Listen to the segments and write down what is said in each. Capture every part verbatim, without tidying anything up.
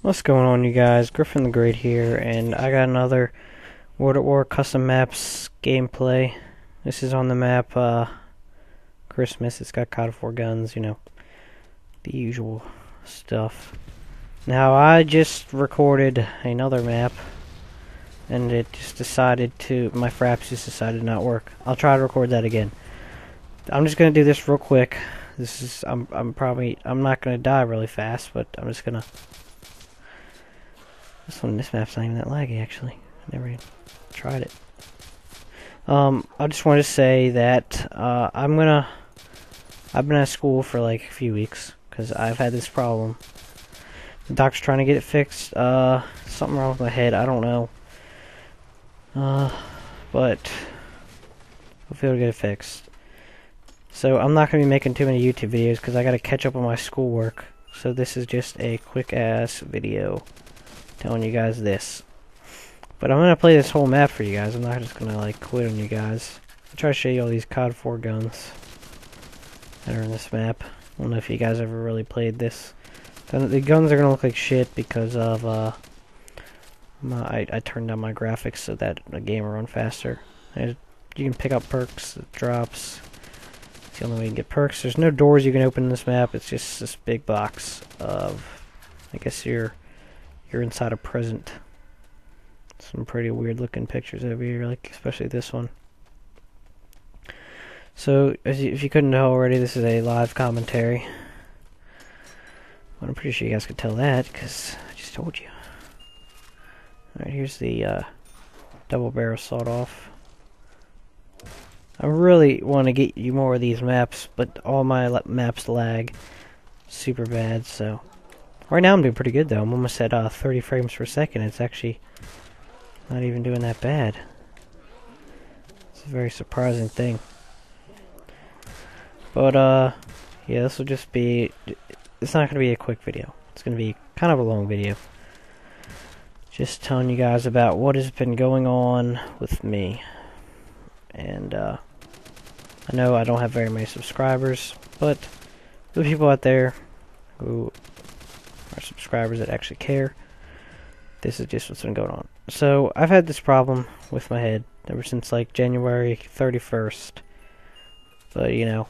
What's going on, you guys? Griffin the Great here, and I got another World at War custom maps gameplay. This is on the map uh, Christmas. It's got C O D four guns, you know, the usual stuff. Now I just recorded another map, and it just decided to my Fraps just decided to not work. I'll try to record that again. I'm just gonna do this real quick. This is I'm I'm probably I'm not gonna die really fast, but I'm just gonna. This one, this map's not even that laggy, actually. I never even tried it. Um, I just want to say that uh, I'm gonna. I've been out of school for like a few weeks because I've had this problem. The doc's trying to get it fixed. Uh, something wrong with my head. I don't know. Uh, but hopefully it'll get it fixed. So I'm not gonna be making too many YouTube videos because I gotta catch up on my schoolwork. So this is just a quick ass video. Telling you guys this, but I'm gonna play this whole map for you guys. I'm not just gonna like quit on you guys. I'll try to show you all these C O D four guns that are in this map. I don't know if you guys ever really played this. The guns are gonna look like shit because of uh, my I, I turned down my graphics so that the game will run faster. And you can pick up perks, it drops. It's the only way you can get perks. There's no doors you can open in this map. It's just this big box of, I guess you're. You're inside a present. Some pretty weird looking pictures over here, like especially this one. So, as you, if you couldn't know already, this is a live commentary. Well, I'm pretty sure you guys could tell that because I just told you. All right, here's the uh, double barrel sawed off. I really want to get you more of these maps, but all my la maps lag super bad, so. Right now I'm doing pretty good though. I'm almost at uh, thirty frames per second. It's actually not even doing that bad. It's a very surprising thing. But uh, yeah, this will just be. It's not going to be a quick video. It's going to be kind of a long video. Just telling you guys about what has been going on with me. And uh, I know I don't have very many subscribers, but the people out there who. Our subscribers that actually care. This is just what's been going on. So I've had this problem with my head ever since like January thirty-first. But you know,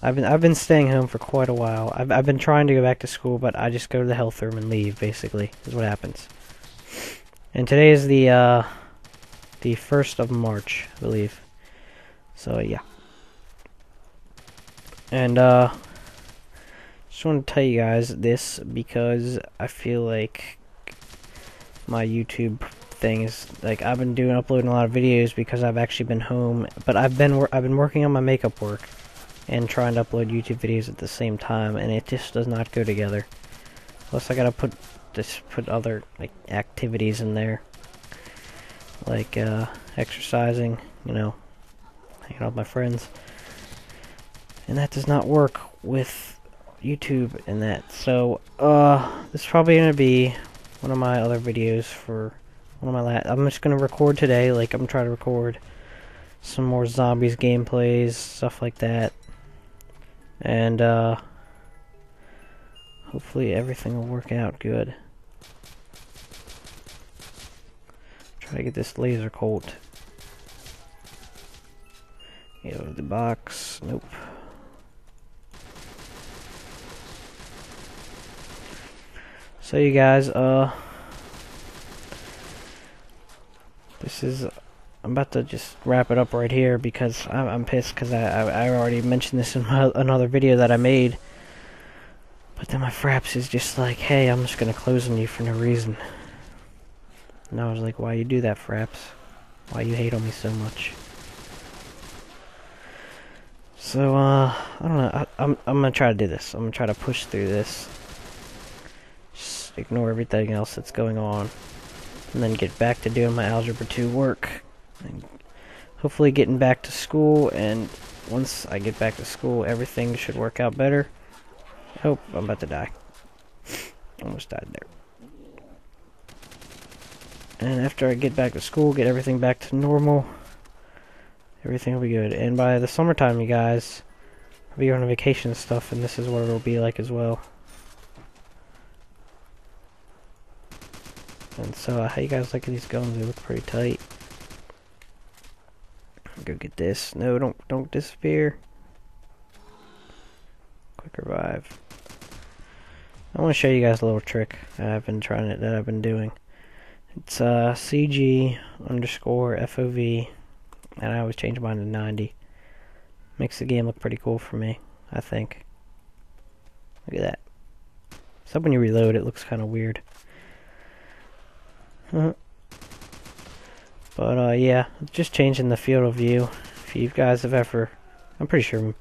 I've been I've been staying home for quite a while. I've I've been trying to go back to school, but I just go to the health room and leave. Basically, is what happens. And today is the uh, the first of March, I believe. So yeah. And uh. I just want to tell you guys this because I feel like my YouTube thing is like I've been doing uploading a lot of videos because I've actually been home, but I've been wor I've been working on my makeup work and trying to upload YouTube videos at the same time, and it just does not go together. Plus, I gotta put just put other like activities in there, like uh, exercising, you know, hanging out with my friends, and that does not work with YouTube and that. So uh this is probably gonna be one of my other videos for one of my last. I'm just gonna record today, like I'm trying to record some more zombies gameplays, stuff like that, and uh hopefully everything will work out good. Try to get this laser colt. Get out of the box. Nope. So you guys, uh, this is, I'm about to just wrap it up right here because I'm, I'm pissed because I, I, I already mentioned this in my, another video that I made, but then my Fraps is just like, hey, I'm just going to close on you for no reason, and I was like, why you do that, Fraps? Why you hate on me so much? So, uh, I don't know, I, I'm, I'm going to try to do this, I'm going to try to push through this. Ignore everything else that's going on, and then get back to doing my Algebra two work, and hopefully getting back to school, and once I get back to school everything should work out better. Oh, I'm about to die. Almost died there. And after I get back to school, get everything back to normal, everything will be good, and by the summertime, you guys, I'll be on vacation and stuff, and this is what it'll be like as well. And so, uh, how you guys like these guns? They look pretty tight. Go get this. No, don't don't disappear. Quick revive. I want to show you guys a little trick that I've been trying it that I've been doing. It's uh, C G underscore F O V, and I always change mine to ninety. Makes the game look pretty cool for me, I think. Look at that. So when you reload, it looks kind of weird. But uh, yeah, just changing the field of view. If you guys have ever, I'm pretty sure